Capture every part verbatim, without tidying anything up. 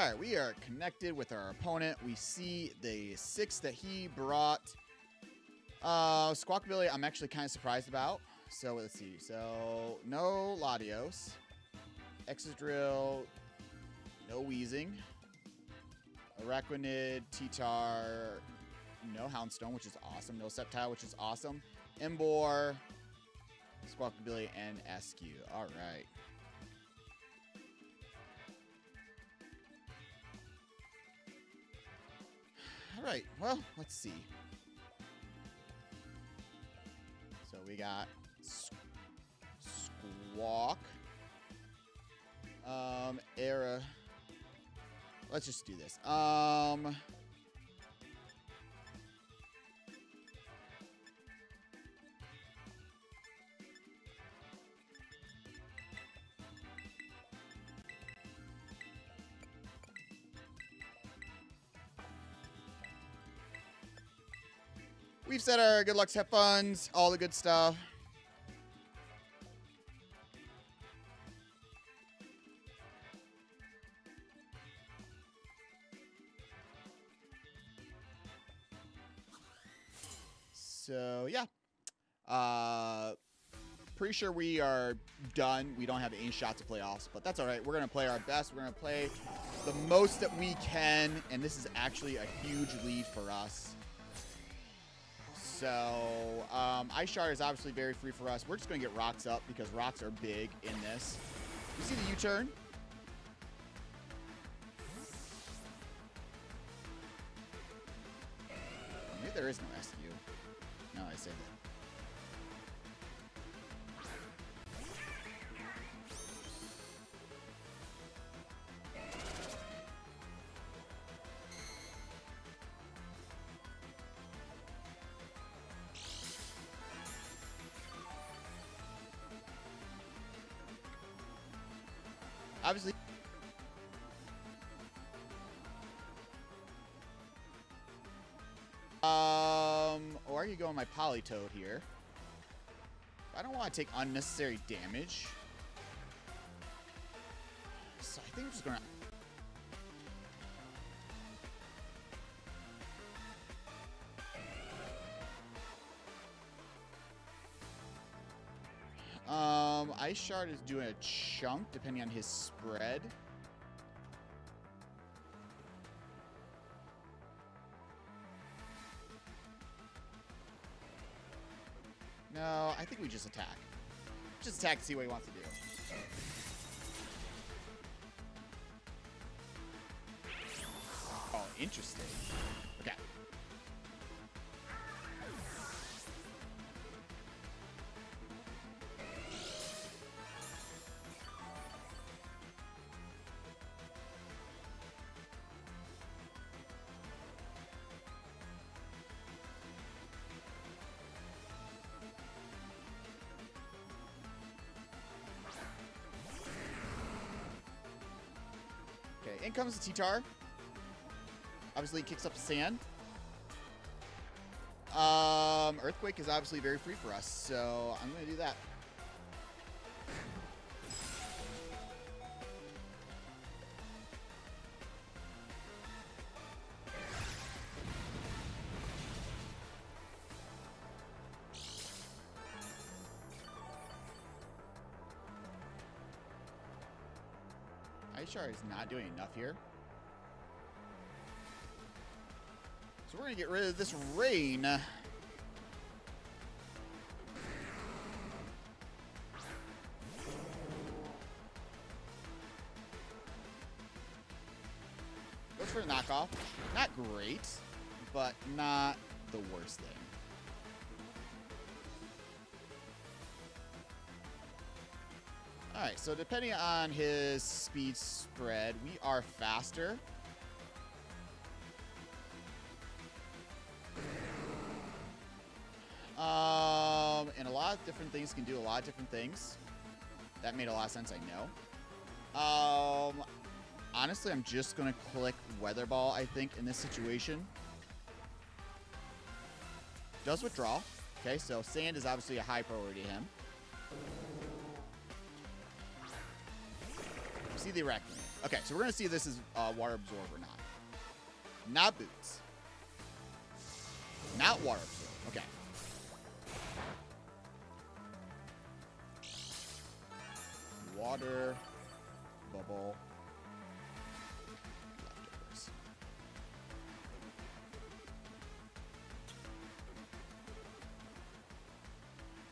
All right, we are connected with our opponent. We see the six that he brought. Uh, Squawkabilly, I'm actually kind of surprised about. So let's see. So no Latios. Excadrill, no Weezing. Araquanid, Titar, no Houndstone, which is awesome. No Sceptile, which is awesome. Emboar, Squawkabilly, and Eskew. All right. All right. Well, let's see. So we got Squawk. Um, Era. Let's just do this. Um... We've said our good lucks, have funs, all the good stuff. So yeah, uh, pretty sure we are done. We don't have any shots to playoffs, but that's all right. We're gonna play our best. We're gonna play the most that we can, and this is actually a huge lead for us. So um, Ice Shard is obviously very free for us. We're just gonna get rocks up because rocks are big in this. You see the U-turn. Maybe there is no Eskew. No, I saved it. Obviously. Um, or you go on my Politoed here. I don't want to take unnecessary damage. So I think I'm just going to... Um, Ice Shard is doing a chunk, depending on his spread. No, I think we just attack. Just attack to see what he wants to do. Oh, interesting. Okay. In comes the Titar. Obviously, kicks up the sand. Um, Earthquake is obviously very free for us, so I'm going to do that. Ice Shard is not doing enough here. So we're going to get rid of this rain. Goes for a knockoff. Not great, but not the worst thing. All right, so depending on his speed spread, we are faster. Um, and a lot of different things can do a lot of different things. That made a lot of sense, I know. Um, honestly, I'm just gonna click Weather Ball, I think, in this situation. Does withdraw. Okay, so sand is obviously a high priority to him. See the Araquanid. Okay, so we're going to see if this is uh, Water Absorb or not. Not Boots. Not Water Absorb. Okay. Water Bubble. Leftovers.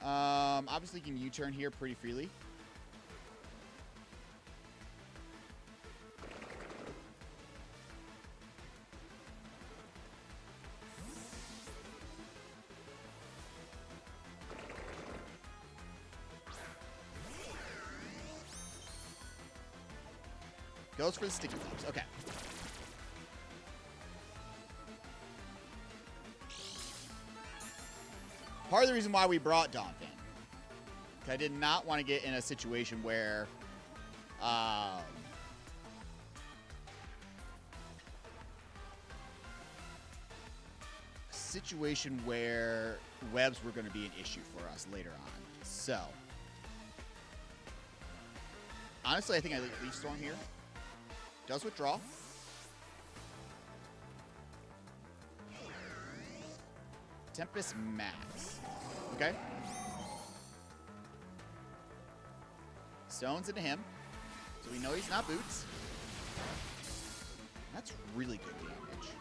Um, obviously, you can U-turn here pretty freely. Goes for the sticky leaves. Okay. Part of the reason why we brought Dawnfin, because I did not want to get in a situation where um, a situation where webs were going to be an issue for us later on. So honestly, I think I Leaf Storm here. Does withdraw. Tempest Max. Okay. Stones into him. So we know he's not Boots. That's really good damage.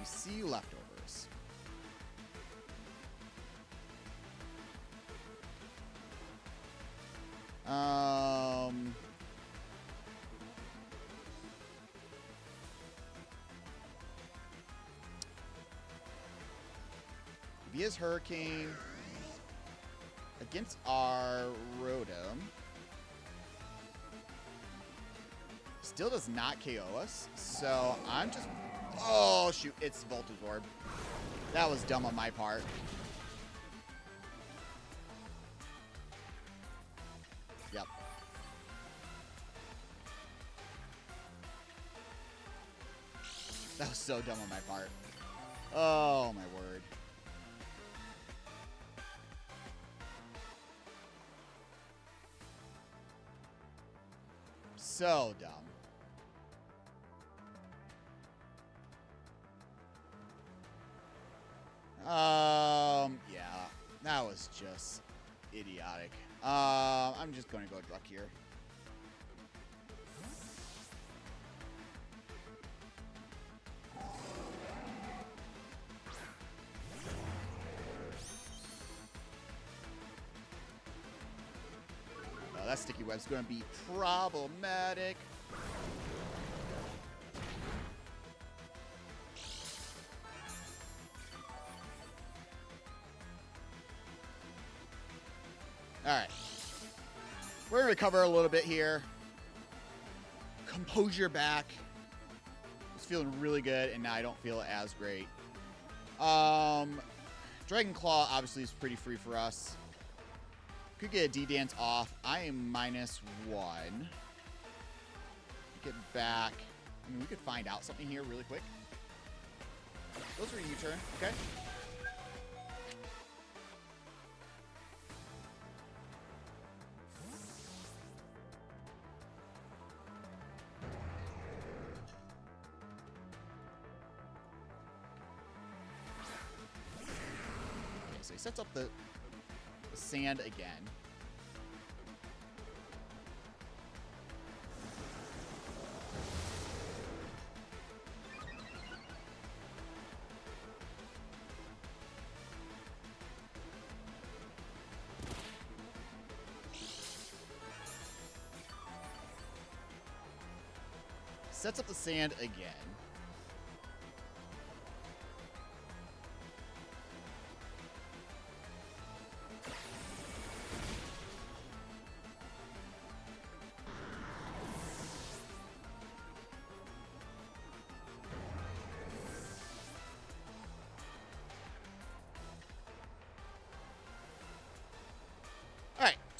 We see Leftovers. Um, if he has Hurricane against our Rotom, still does not K O us. So I'm just, oh shoot, it's Voltorb Orb. That was dumb on my part. That was so dumb on my part. Oh, my word. So dumb. Um, yeah. That was just idiotic. Uh, I'm just going to go Druck here. That sticky web's going to be problematic. All right. We're going to recover a little bit here. Composure back. It's feeling really good, and now I don't feel as great. Um, Dragon Claw obviously is pretty free for us. Could get a D-Dance off. I am minus one. Get back. I mean, we could find out something here really quick. Those are U-turn. Okay. Okay, so he sets up the sand again. Sets up the sand again.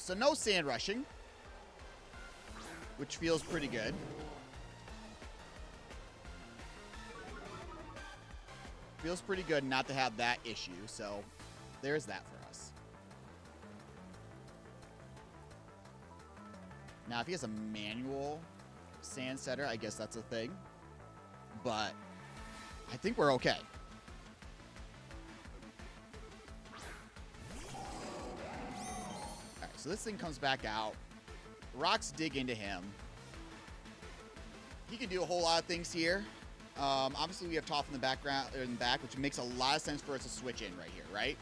So no sand rushing, which feels pretty good. Feels pretty good not to have that issue, so there's that for us. Now, if he has a manual sand setter, I guess that's a thing. But I think we're okay. All right, so this thing comes back out. Rocks dig into him. He can do a whole lot of things here. Um, obviously, we have Toph in the background, in the back, which makes a lot of sense for us to switch in right here, right?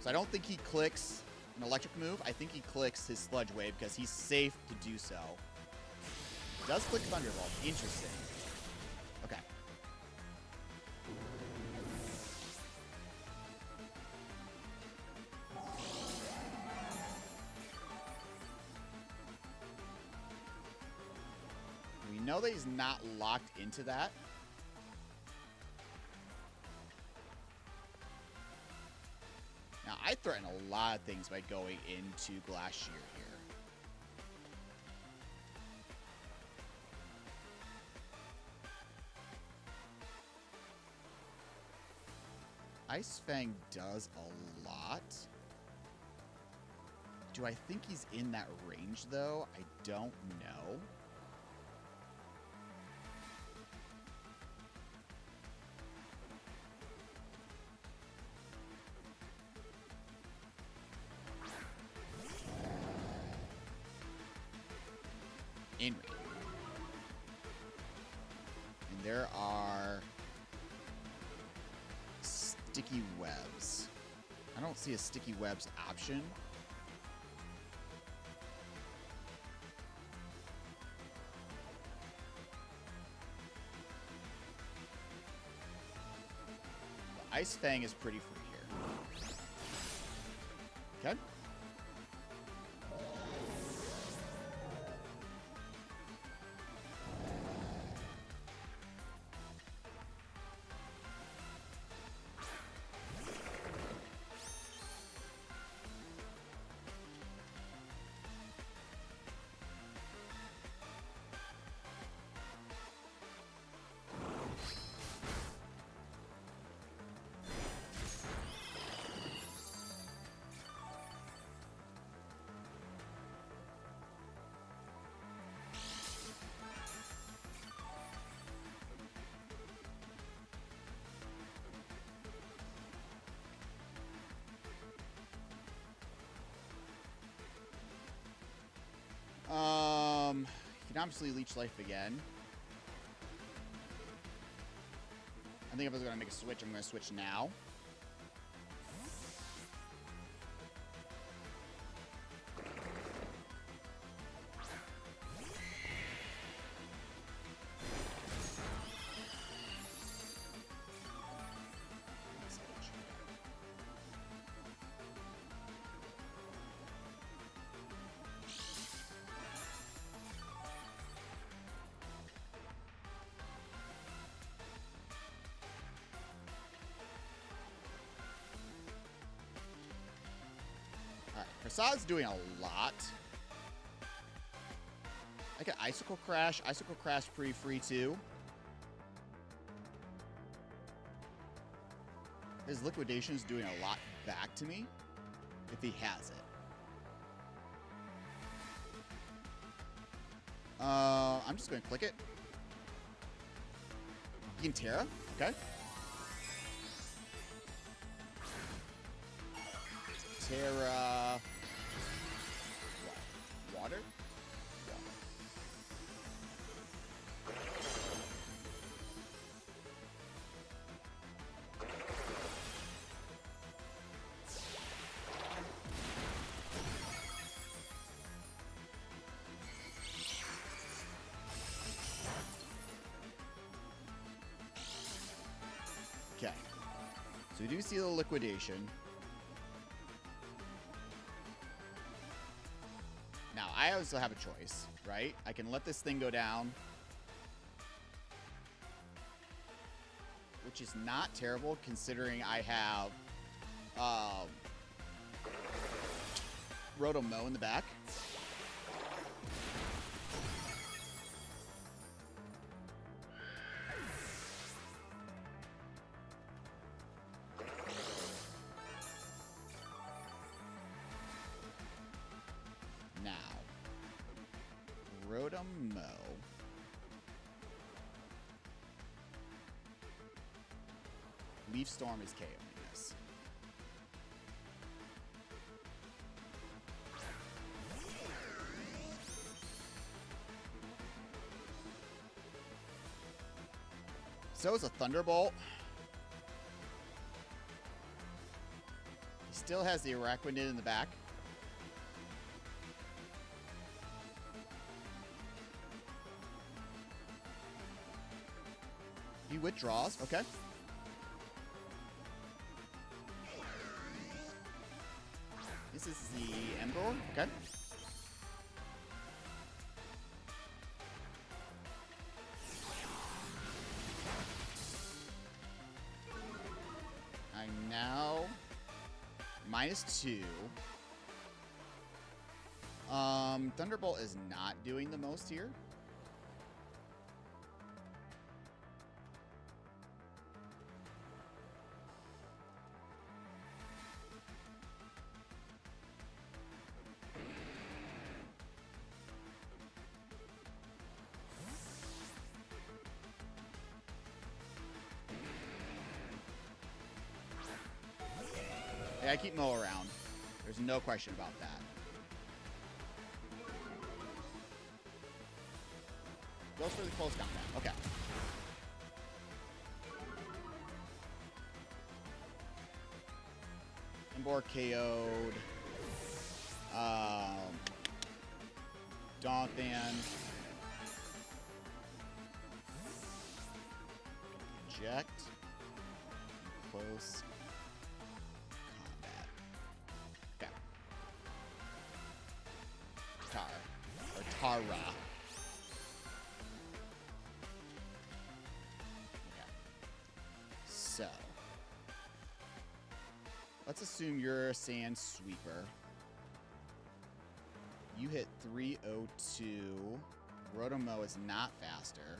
So I don't think he clicks an electric move. I think he clicks his Sludge Wave because he's safe to do so. Does click Thunderbolt. Interesting. Okay. We know that he's not locked into that. I threaten a lot of things by going into Glastrier here. Ice Fang does a lot. Do I think he's in that range, though? I don't know. In range. And there are sticky webs. I don't see a sticky webs option. The Ice Fang is pretty free here. Okay. Um, you can obviously Leech Life again. I think if I was going to make a switch, I'm going to switch now. Prasad's doing a lot. I can Icicle Crash. Icicle Crash pretty free too. His Liquidation is doing a lot back to me if he has it. Uh, I'm just going to click it. He can Terra. Okay. Terra. Water? Water. Okay. So we do see the Liquidation. I also have a choice, right? I can let this thing go down, which is not terrible considering I have um, Rotom-Mow in the back. Rotom-Mow. Leaf Storm is KOing this. So is a Thunderbolt. He still has the Araquanid in the back. He withdraws, okay. This is the Emboar, okay. I'm now minus two. Um, Thunderbolt is not doing the most here. I keep Mow around. There's no question about that. Goes for the close combat. Okay. Emboar K O'd. Um, Donphan. Eject. Close. Titar, or Tara. Okay. So, let's assume you're a Sand Sweeper. You hit three oh two. Rotom-Mow is not faster.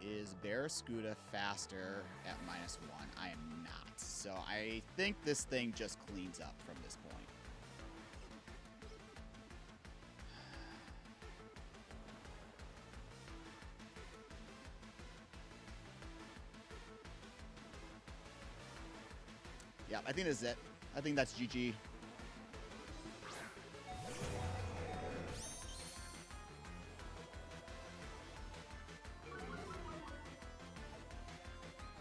Is Barrascuda faster at minus one? I am not. So I think this thing just cleans up from this point. Yeah, I think this is it. I think that's G G.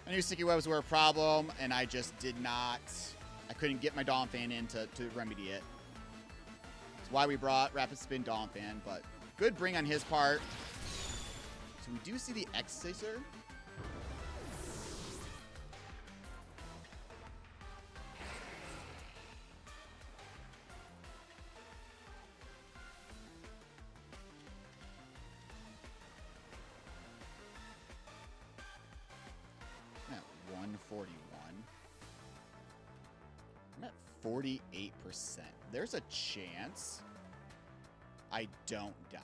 I knew sticky webs were a problem, and I just did not. I couldn't get my Dawnfin in to, to remedy it. That's why we brought Rapid Spin Dawnfin, but good bring on his part. So we do see the X-Scissor. forty-one. I'm at forty-eight percent. There's a chance I don't die.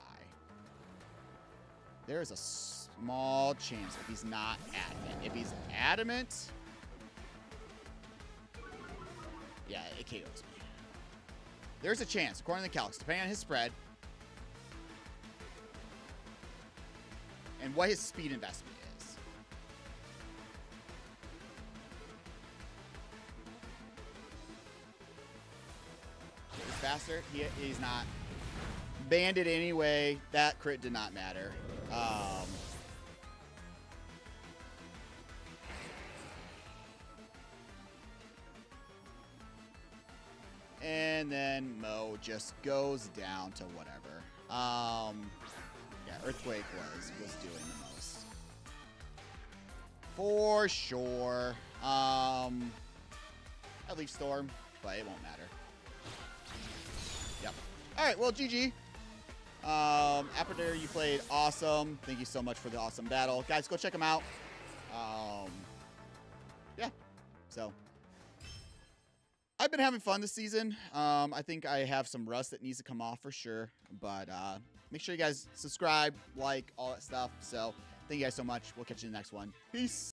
There is a small chance if he's not adamant. If he's adamant, yeah, it K Os me. There's a chance, according to the calcs, depending on his spread and what his speed investment is. Faster, he, he's not banded anyway. That crit did not matter. Um, and then Mow just goes down to whatever. Um, yeah, Earthquake was was doing the most for sure. Um, at Leaf Storm, but it won't matter. Yep. All right. Well, G G. Um, Aperture, you played awesome. Thank you so much for the awesome battle, guys. Go check them out. Um, yeah. So I've been having fun this season. Um, I think I have some rust that needs to come off for sure. But uh, make sure you guys subscribe, like, all that stuff. So thank you guys so much. We'll catch you in the next one. Peace.